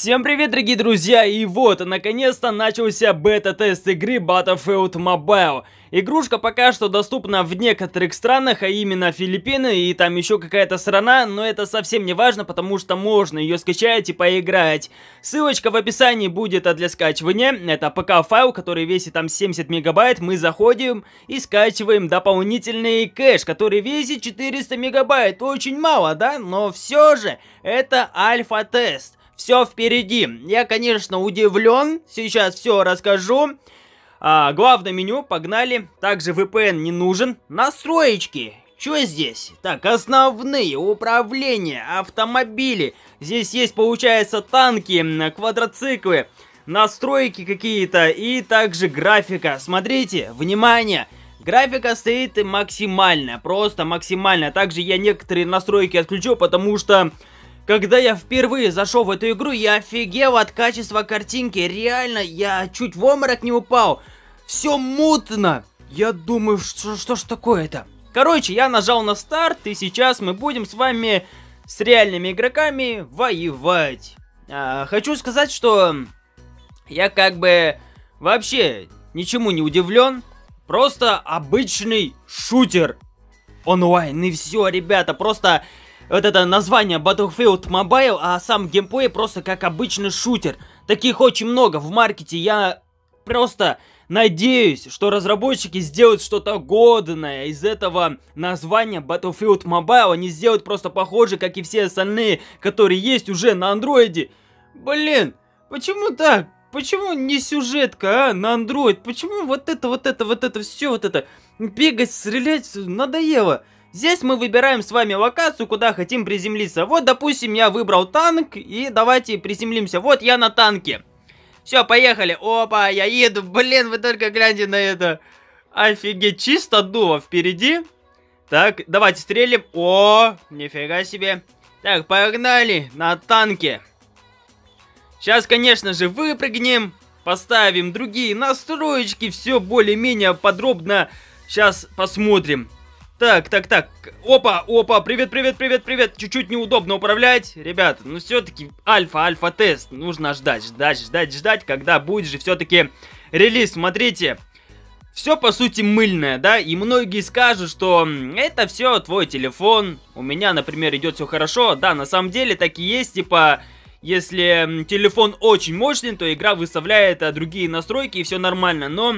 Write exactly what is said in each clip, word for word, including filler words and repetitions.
Всем привет, дорогие друзья, и вот, наконец-то начался бета-тест игры Battlefield Mobile. Игрушка пока что доступна в некоторых странах, а именно Филиппины и там еще какая-то страна, но это совсем не важно, потому что можно ее скачать и поиграть. Ссылочка в описании будет для скачивания, это пэ ка-файл, который весит там семьдесят мегабайт, мы заходим и скачиваем дополнительный кэш, который весит четыреста мегабайт, очень мало, да? Но все же, это альфа-тест. Все впереди. Я, конечно, удивлен. Сейчас все расскажу. А, главное меню. Погнали. Также вэ пэ эн не нужен. Настроечки. Что здесь? Так, основные. Управление. Автомобили. Здесь есть, получается, танки, квадроциклы. Настройки какие-то. И также графика. Смотрите. Внимание. Графика стоит максимальная. Просто максимальная. Также я некоторые настройки отключу, потому что... Когда я впервые зашел в эту игру, я офигел от качества картинки. Реально, я чуть в обморок не упал. Все мутно. Я думаю, что, что ж такое-то? Короче, я нажал на старт, и сейчас мы будем с вами с реальными игроками воевать. А, хочу сказать, что я как бы вообще ничему не удивлен. Просто обычный шутер онлайн. И все, ребята, просто... Вот это название Battlefield Mobile, а сам геймплей просто как обычный шутер. Таких очень много в маркете. Я просто надеюсь, что разработчики сделают что-то годное из этого названия Battlefield Mobile. Они сделают просто похоже, как и все остальные, которые есть уже на андроиде. Блин, почему так? Почему не сюжетка, а, на андроид? Почему вот это, вот это, вот это, все вот это? Бегать, стрелять, надоело. Здесь мы выбираем с вами локацию, куда хотим приземлиться. Вот, допустим, я выбрал танк, и давайте приземлимся. Вот я на танке. Все, поехали. Опа, я еду. Блин, вы только гляньте на это. Офигеть, чисто дуло впереди. Так, давайте стрелим. О, нифига себе. Так, погнали на танке. Сейчас, конечно же, выпрыгнем. Поставим другие настроечки. Все более-менее подробно сейчас посмотрим. Так, так, так, опа, опа, привет, привет, привет, привет, чуть-чуть неудобно управлять, ребята, ну все-таки альфа, альфа-тест, нужно ждать, ждать, ждать, ждать, когда будет же все-таки релиз, смотрите, все по сути мыльное, да, и многие скажут, что это все твой телефон, у меня, например, идет все хорошо, да, на самом деле так и есть, типа, если телефон очень мощный, то игра выставляет другие настройки и все нормально, но...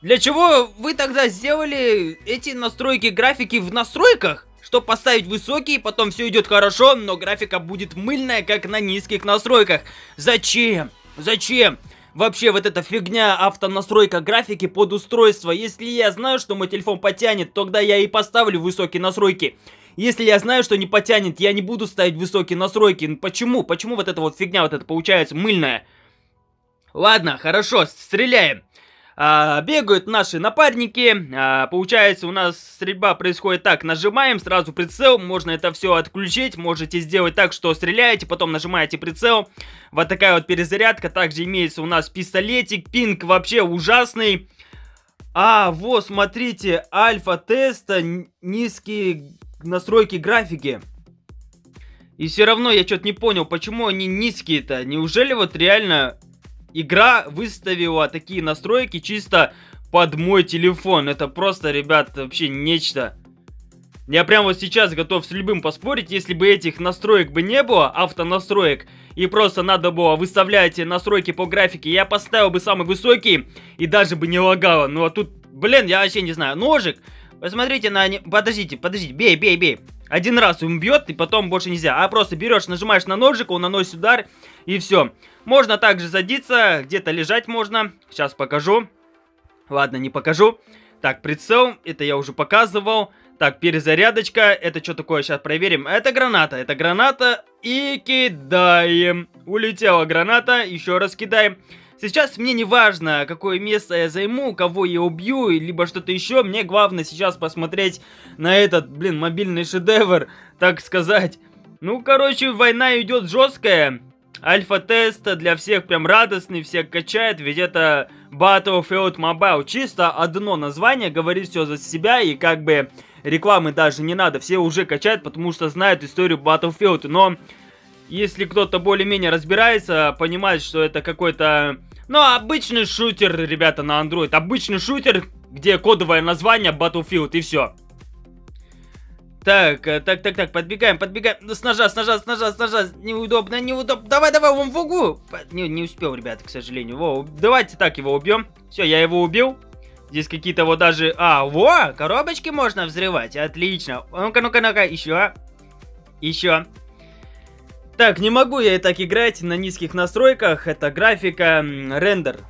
Для чего вы тогда сделали эти настройки графики в настройках? Чтобы поставить высокие, потом все идет хорошо, но графика будет мыльная, как на низких настройках. Зачем? Зачем? Вообще вот эта фигня, автонастройка графики под устройство. Если я знаю, что мой телефон потянет, тогда я и поставлю высокие настройки. Если я знаю, что не потянет, я не буду ставить высокие настройки. Почему? Почему вот эта вот фигня, вот это получается мыльная? Ладно, хорошо, стреляем. А, бегают наши напарники, а, получается у нас стрельба происходит так, нажимаем, сразу прицел, можно это все отключить, можете сделать так, что стреляете, потом нажимаете прицел, вот такая вот перезарядка, также имеется у нас пистолетик, пинг вообще ужасный, а вот смотрите, альфа-теста, низкие настройки графики. И все равно я что-то не понял, почему они низкие-то, неужели вот реально... Игра выставила такие настройки чисто под мой телефон. Это просто, ребят, вообще нечто. Я прямо вот сейчас готов с любым поспорить, если бы этих настроек бы не было, автонастроек, и просто надо было выставлять настройки по графике, я поставил бы самый высокий и даже бы не лагало. Ну а тут, блин, я вообще не знаю. Ножик, посмотрите на... Подождите, подождите, бей, бей, бей. Один раз он бьет, и потом больше нельзя. А просто берешь, нажимаешь на ножик, он наносит удар, и все. Можно также садиться, где-то лежать можно. Сейчас покажу. Ладно, не покажу. Так, прицел, это я уже показывал. Так, перезарядочка, это что такое, сейчас проверим. Это граната, это граната. И кидаем. Улетела граната, еще раз кидаем. Сейчас мне не важно, какое место я займу, кого я убью, либо что-то еще. Мне главное сейчас посмотреть на этот, блин, мобильный шедевр, так сказать. Ну, короче, война идет жесткая. Альфа-тест для всех прям радостный, всех качает, ведь это Battlefield Mobile. Чисто одно название, говорит все за себя, и как бы рекламы даже не надо. Все уже качают, потому что знают историю Battlefield, но... Если кто-то более-менее разбирается, понимает, что это какой-то... Ну, обычный шутер, ребята, на Android. Обычный шутер, где кодовое название Battlefield, и все. Так, так, так, так, подбегаем, подбегаем. С ножа, с ножа, с ножа, с ножа. Неудобно, неудобно. Давай, давай, вон в углу. Не, не успел, ребята, к сожалению. Во, давайте так его убьем. Все, я его убил. Здесь какие-то вот даже... А, во, коробочки можно взрывать. Отлично. Ну-ка, ну-ка, ну-ка, еще. Еще. Так, не могу я и так играть на низких настройках. Это графика, рендер.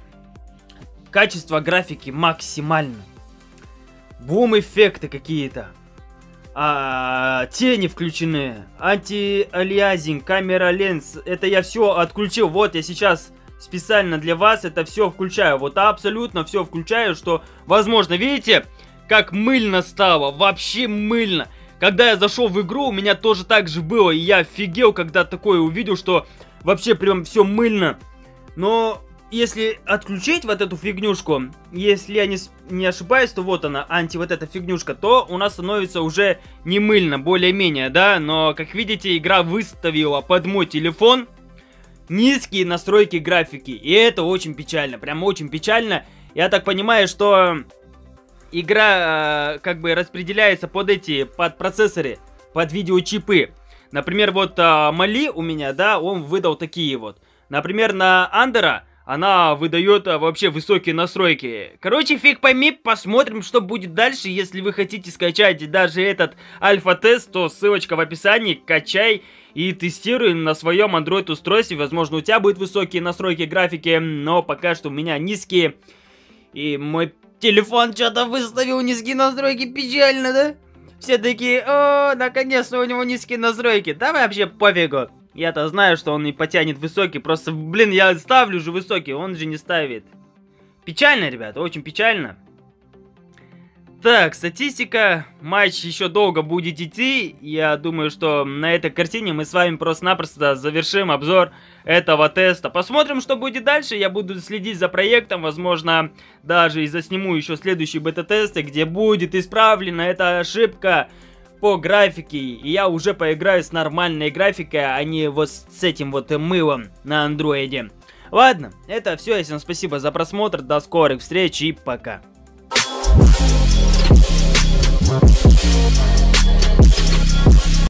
Качество графики максимально. Бум-эффекты какие-то. А, тени включены. Анти-алиазинг, камера ленс. Это я все отключил. Вот я сейчас специально для вас это все включаю. Вот абсолютно все включаю, что возможно. Видите, как мыльно стало? Вообще мыльно. Когда я зашел в игру, у меня тоже так же было. И я офигел, когда такое увидел, что вообще прям все мыльно. Но если отключить вот эту фигнюшку, если я не, не ошибаюсь, то вот она, анти вот эта фигнюшка, то у нас становится уже не мыльно, более-менее, да. Но, как видите, игра выставила под мой телефон низкие настройки графики. И это очень печально, прям очень печально. Я так понимаю, что... Игра э, как бы распределяется под эти, под процессоры, под видеочипы. Например, вот э, Мали у меня, да, он выдал такие вот. Например, на Андера она выдает э, вообще высокие настройки. Короче, фиг пойми, посмотрим, что будет дальше. Если вы хотите скачать даже этот альфа-тест, то ссылочка в описании. Качай и тестируй на своем Android-устройстве. Возможно, у тебя будут высокие настройки графики, но пока что у меня низкие. И мой... Телефон что-то выставил низкие настройки, печально, да? Все такие, о, наконец-то у него низкие настройки. Да вообще пофигу. Я-то знаю, что он не потянет высокий. Просто, блин, я ставлю же высокий, он же не ставит. Печально, ребята, очень печально. Так, статистика. Матч еще долго будет идти. Я думаю, что на этой картине мы с вами просто-напросто завершим обзор этого теста. Посмотрим, что будет дальше. Я буду следить за проектом. Возможно, даже и засниму еще следующие бета-тесты, где будет исправлена эта ошибка по графике. И я уже поиграю с нормальной графикой, а не вот с этим вот мылом на андроиде. Ладно, это все. Всем спасибо за просмотр. До скорых встреч и пока. We'll be right back.